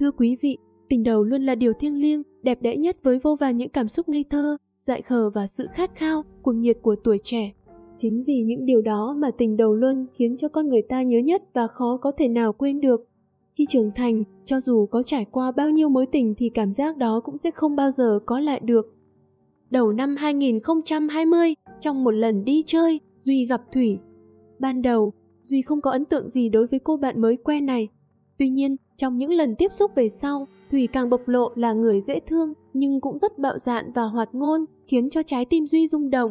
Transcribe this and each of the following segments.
Thưa quý vị, tình đầu luôn là điều thiêng liêng, đẹp đẽ nhất với vô vàn những cảm xúc ngây thơ, dại khờ và sự khát khao, cuồng nhiệt của tuổi trẻ. Chính vì những điều đó mà tình đầu luôn khiến cho con người ta nhớ nhất và khó có thể nào quên được. Khi trưởng thành, cho dù có trải qua bao nhiêu mối tình thì cảm giác đó cũng sẽ không bao giờ có lại được. Đầu năm 2020, trong một lần đi chơi, Duy gặp Thủy. Ban đầu, Duy không có ấn tượng gì đối với cô bạn mới quen này. Tuy nhiên, trong những lần tiếp xúc về sau, Thủy càng bộc lộ là người dễ thương nhưng cũng rất bạo dạn và hoạt ngôn, khiến cho trái tim Duy rung động.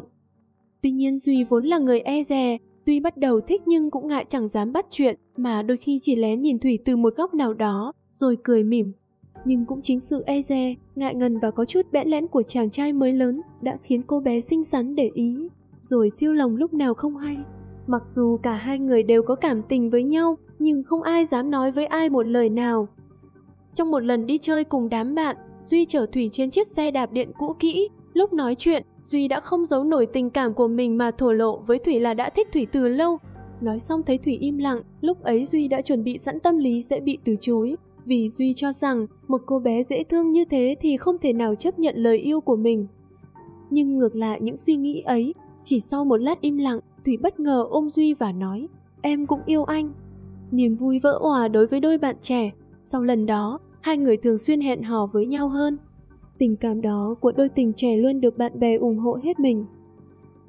Tuy nhiên, Duy vốn là người e dè, tuy bắt đầu thích nhưng cũng ngại chẳng dám bắt chuyện, mà đôi khi chỉ lén nhìn Thủy từ một góc nào đó rồi cười mỉm. Nhưng cũng chính sự e dè, ngại ngần và có chút bẽn lẽn của chàng trai mới lớn đã khiến cô bé xinh xắn để ý, rồi siêu lòng lúc nào không hay. Mặc dù cả hai người đều có cảm tình với nhau, nhưng không ai dám nói với ai một lời nào. Trong một lần đi chơi cùng đám bạn, Duy chở Thủy trên chiếc xe đạp điện cũ kỹ. Lúc nói chuyện, Duy đã không giấu nổi tình cảm của mình mà thổ lộ với Thủy là đã thích Thủy từ lâu. Nói xong thấy Thủy im lặng, lúc ấy Duy đã chuẩn bị sẵn tâm lý sẽ bị từ chối. Vì Duy cho rằng một cô bé dễ thương như thế thì không thể nào chấp nhận lời yêu của mình. Nhưng ngược lại những suy nghĩ ấy, chỉ sau một lát im lặng, Thủy bất ngờ ôm Duy và nói, em cũng yêu anh. Niềm vui vỡ òa đối với đôi bạn trẻ. Sau lần đó, hai người thường xuyên hẹn hò với nhau hơn. Tình cảm đó của đôi tình trẻ luôn được bạn bè ủng hộ hết mình.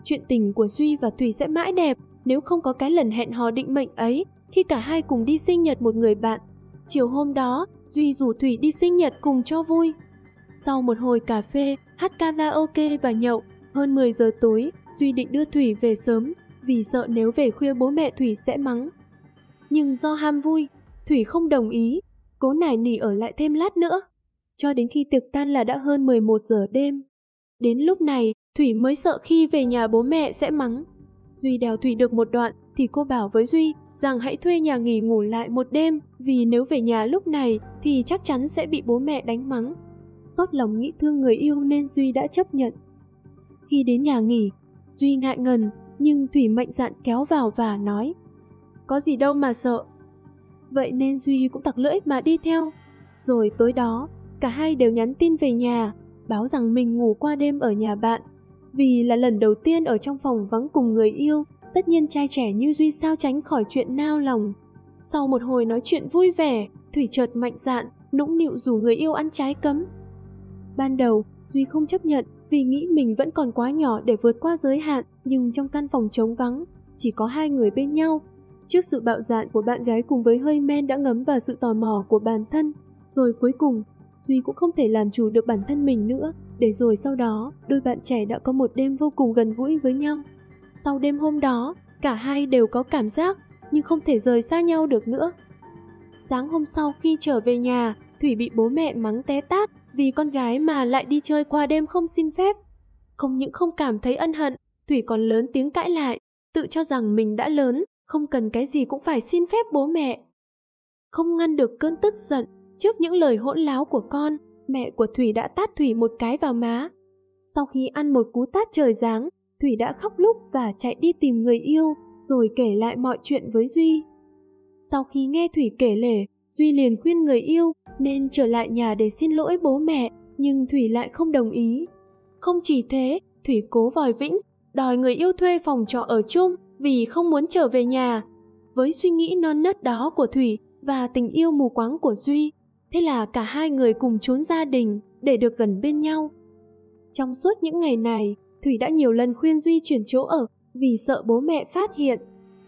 Chuyện tình của Duy và Thủy sẽ mãi đẹp nếu không có cái lần hẹn hò định mệnh ấy, khi cả hai cùng đi sinh nhật một người bạn. Chiều hôm đó, Duy rủ Thủy đi sinh nhật cùng cho vui. Sau một hồi cà phê, hát karaoke và nhậu, hơn 10 giờ tối, Duy định đưa Thủy về sớm vì sợ nếu về khuya bố mẹ Thủy sẽ mắng. Nhưng do ham vui, Thủy không đồng ý, cố nài nỉ ở lại thêm lát nữa. Cho đến khi tiệc tan là đã hơn 11 giờ đêm. Đến lúc này, Thủy mới sợ khi về nhà bố mẹ sẽ mắng. Duy đèo Thủy được một đoạn thì cô bảo với Duy rằng hãy thuê nhà nghỉ ngủ lại một đêm, vì nếu về nhà lúc này thì chắc chắn sẽ bị bố mẹ đánh mắng. Xót lòng nghĩ thương người yêu nên Duy đã chấp nhận. Khi đến nhà nghỉ, Duy ngại ngần nhưng Thủy mạnh dạn kéo vào và nói, có gì đâu mà sợ. Vậy nên Duy cũng tặc lưỡi mà đi theo. Rồi tối đó, cả hai đều nhắn tin về nhà, báo rằng mình ngủ qua đêm ở nhà bạn. Vì là lần đầu tiên ở trong phòng vắng cùng người yêu, tất nhiên trai trẻ như Duy sao tránh khỏi chuyện nao lòng. Sau một hồi nói chuyện vui vẻ, Thủy chợt mạnh dạn, nũng nịu rủ người yêu ăn trái cấm. Ban đầu, Duy không chấp nhận vì nghĩ mình vẫn còn quá nhỏ để vượt qua giới hạn, nhưng trong căn phòng trống vắng, chỉ có hai người bên nhau. Trước sự bạo dạn của bạn gái cùng với hơi men đã ngấm vào sự tò mò của bản thân, rồi cuối cùng, Duy cũng không thể làm chủ được bản thân mình nữa, để rồi sau đó, đôi bạn trẻ đã có một đêm vô cùng gần gũi với nhau. Sau đêm hôm đó, cả hai đều có cảm giác, nhưng không thể rời xa nhau được nữa. Sáng hôm sau khi trở về nhà, Thủy bị bố mẹ mắng té tát vì con gái mà lại đi chơi qua đêm không xin phép. Không những không cảm thấy ân hận, Thủy còn lớn tiếng cãi lại, tự cho rằng mình đã lớn, không cần cái gì cũng phải xin phép bố mẹ. Không ngăn được cơn tức giận, trước những lời hỗn láo của con, mẹ của Thủy đã tát Thủy một cái vào má. Sau khi ăn một cú tát trời giáng, Thủy đã khóc lóc và chạy đi tìm người yêu, rồi kể lại mọi chuyện với Duy. Sau khi nghe Thủy kể lể, Duy liền khuyên người yêu nên trở lại nhà để xin lỗi bố mẹ, nhưng Thủy lại không đồng ý. Không chỉ thế, Thủy cố vòi vĩnh, đòi người yêu thuê phòng trọ ở chung vì không muốn trở về nhà. Với suy nghĩ non nớt đó của Thủy và tình yêu mù quáng của Duy, thế là cả hai người cùng trốn gia đình để được gần bên nhau. Trong suốt những ngày này, Thủy đã nhiều lần khuyên Duy chuyển chỗ ở vì sợ bố mẹ phát hiện.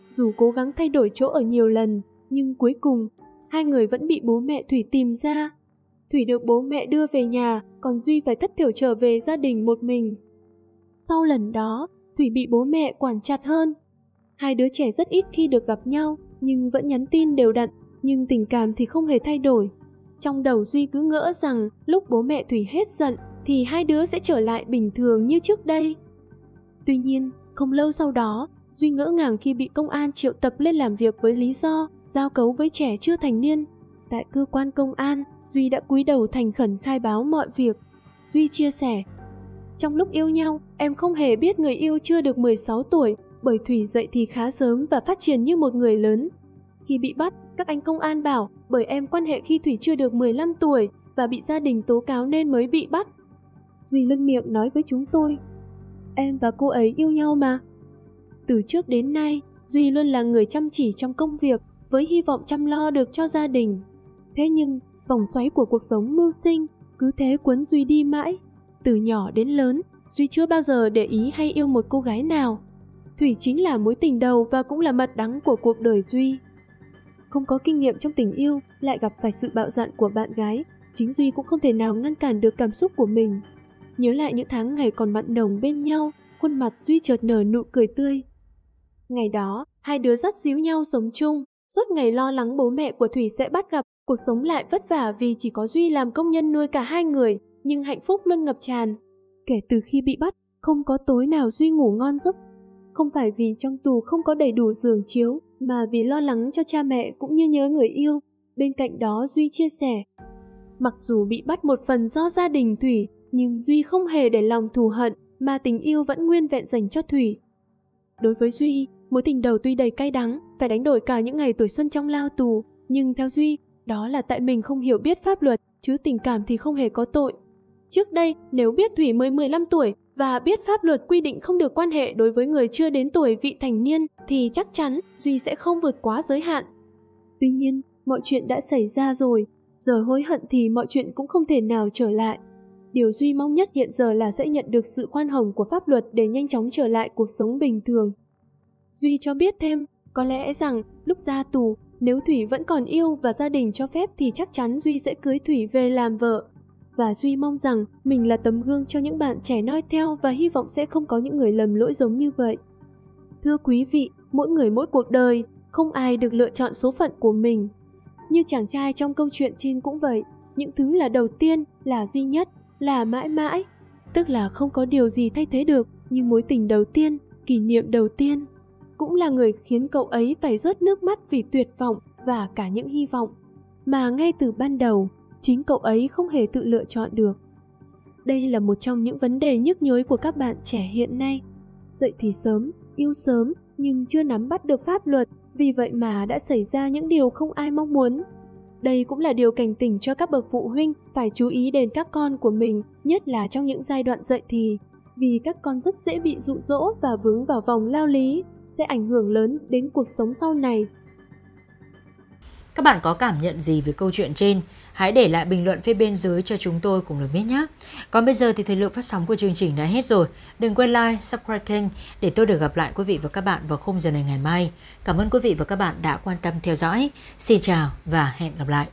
Dù cố gắng thay đổi chỗ ở nhiều lần, nhưng cuối cùng, hai người vẫn bị bố mẹ Thủy tìm ra. Thủy được bố mẹ đưa về nhà, còn Duy phải thất thểu trở về gia đình một mình. Sau lần đó, Thủy bị bố mẹ quản chặt hơn. Hai đứa trẻ rất ít khi được gặp nhau, nhưng vẫn nhắn tin đều đặn, nhưng tình cảm thì không hề thay đổi. Trong đầu Duy cứ ngỡ rằng lúc bố mẹ Thủy hết giận thì hai đứa sẽ trở lại bình thường như trước đây. Tuy nhiên, không lâu sau đó, Duy ngỡ ngàng khi bị công an triệu tập lên làm việc với lý do giao cấu với trẻ chưa thành niên. Tại cơ quan công an, Duy đã cúi đầu thành khẩn khai báo mọi việc. Duy chia sẻ, trong lúc yêu nhau, em không hề biết người yêu chưa được 16 tuổi, bởi Thủy dậy thì khá sớm và phát triển như một người lớn. Khi bị bắt, các anh công an bảo bởi em quan hệ khi Thủy chưa được 15 tuổi và bị gia đình tố cáo nên mới bị bắt. Duy luôn miệng nói với chúng tôi, em và cô ấy yêu nhau mà. Từ trước đến nay, Duy luôn là người chăm chỉ trong công việc với hy vọng chăm lo được cho gia đình. Thế nhưng, vòng xoáy của cuộc sống mưu sinh cứ thế cuốn Duy đi mãi. Từ nhỏ đến lớn, Duy chưa bao giờ để ý hay yêu một cô gái nào. Thủy chính là mối tình đầu và cũng là mật đắng của cuộc đời Duy. Không có kinh nghiệm trong tình yêu, lại gặp phải sự bạo dạn của bạn gái, chính Duy cũng không thể nào ngăn cản được cảm xúc của mình. Nhớ lại những tháng ngày còn mặn nồng bên nhau, khuôn mặt Duy chợt nở nụ cười tươi. Ngày đó, hai đứa dắt díu nhau sống chung, suốt ngày lo lắng bố mẹ của Thủy sẽ bắt gặp, cuộc sống lại vất vả vì chỉ có Duy làm công nhân nuôi cả hai người, nhưng hạnh phúc luôn ngập tràn. Kể từ khi bị bắt, không có tối nào Duy ngủ ngon giấc. Không phải vì trong tù không có đầy đủ giường chiếu, mà vì lo lắng cho cha mẹ cũng như nhớ người yêu. Bên cạnh đó Duy chia sẻ, mặc dù bị bắt một phần do gia đình Thủy, nhưng Duy không hề để lòng thù hận mà tình yêu vẫn nguyên vẹn dành cho Thủy. Đối với Duy, mối tình đầu tuy đầy cay đắng, phải đánh đổi cả những ngày tuổi xuân trong lao tù, nhưng theo Duy, đó là tại mình không hiểu biết pháp luật, chứ tình cảm thì không hề có tội. Trước đây, nếu biết Thủy mới 15 tuổi và biết pháp luật quy định không được quan hệ đối với người chưa đến tuổi vị thành niên thì chắc chắn Duy sẽ không vượt quá giới hạn. Tuy nhiên, mọi chuyện đã xảy ra rồi, giờ hối hận thì mọi chuyện cũng không thể nào trở lại. Điều Duy mong nhất hiện giờ là sẽ nhận được sự khoan hồng của pháp luật để nhanh chóng trở lại cuộc sống bình thường. Duy cho biết thêm, có lẽ rằng lúc ra tù, nếu Thủy vẫn còn yêu và gia đình cho phép thì chắc chắn Duy sẽ cưới Thủy về làm vợ. Và Duy mong rằng mình là tấm gương cho những bạn trẻ noi theo và hy vọng sẽ không có những người lầm lỗi giống như vậy. Thưa quý vị, mỗi người mỗi cuộc đời, không ai được lựa chọn số phận của mình. Như chàng trai trong câu chuyện trên cũng vậy, những thứ là đầu tiên, là duy nhất, là mãi mãi. Tức là không có điều gì thay thế được, nhưng mối tình đầu tiên, kỷ niệm đầu tiên, cũng là người khiến cậu ấy phải rớt nước mắt vì tuyệt vọng và cả những hy vọng mà ngay từ ban đầu, chính cậu ấy không hề tự lựa chọn được. Đây là một trong những vấn đề nhức nhối của các bạn trẻ hiện nay. Dậy thì sớm, yêu sớm nhưng chưa nắm bắt được pháp luật, vì vậy mà đã xảy ra những điều không ai mong muốn. Đây cũng là điều cảnh tỉnh cho các bậc phụ huynh phải chú ý đến các con của mình, nhất là trong những giai đoạn dậy thì, vì các con rất dễ bị dụ dỗ và vướng vào vòng lao lý, sẽ ảnh hưởng lớn đến cuộc sống sau này. Các bạn có cảm nhận gì về câu chuyện trên? Hãy để lại bình luận phía bên dưới cho chúng tôi cùng được biết nhé. Còn bây giờ thì thời lượng phát sóng của chương trình đã hết rồi. Đừng quên like, subscribe kênh để tôi được gặp lại quý vị và các bạn vào khung giờ này ngày mai. Cảm ơn quý vị và các bạn đã quan tâm theo dõi. Xin chào và hẹn gặp lại.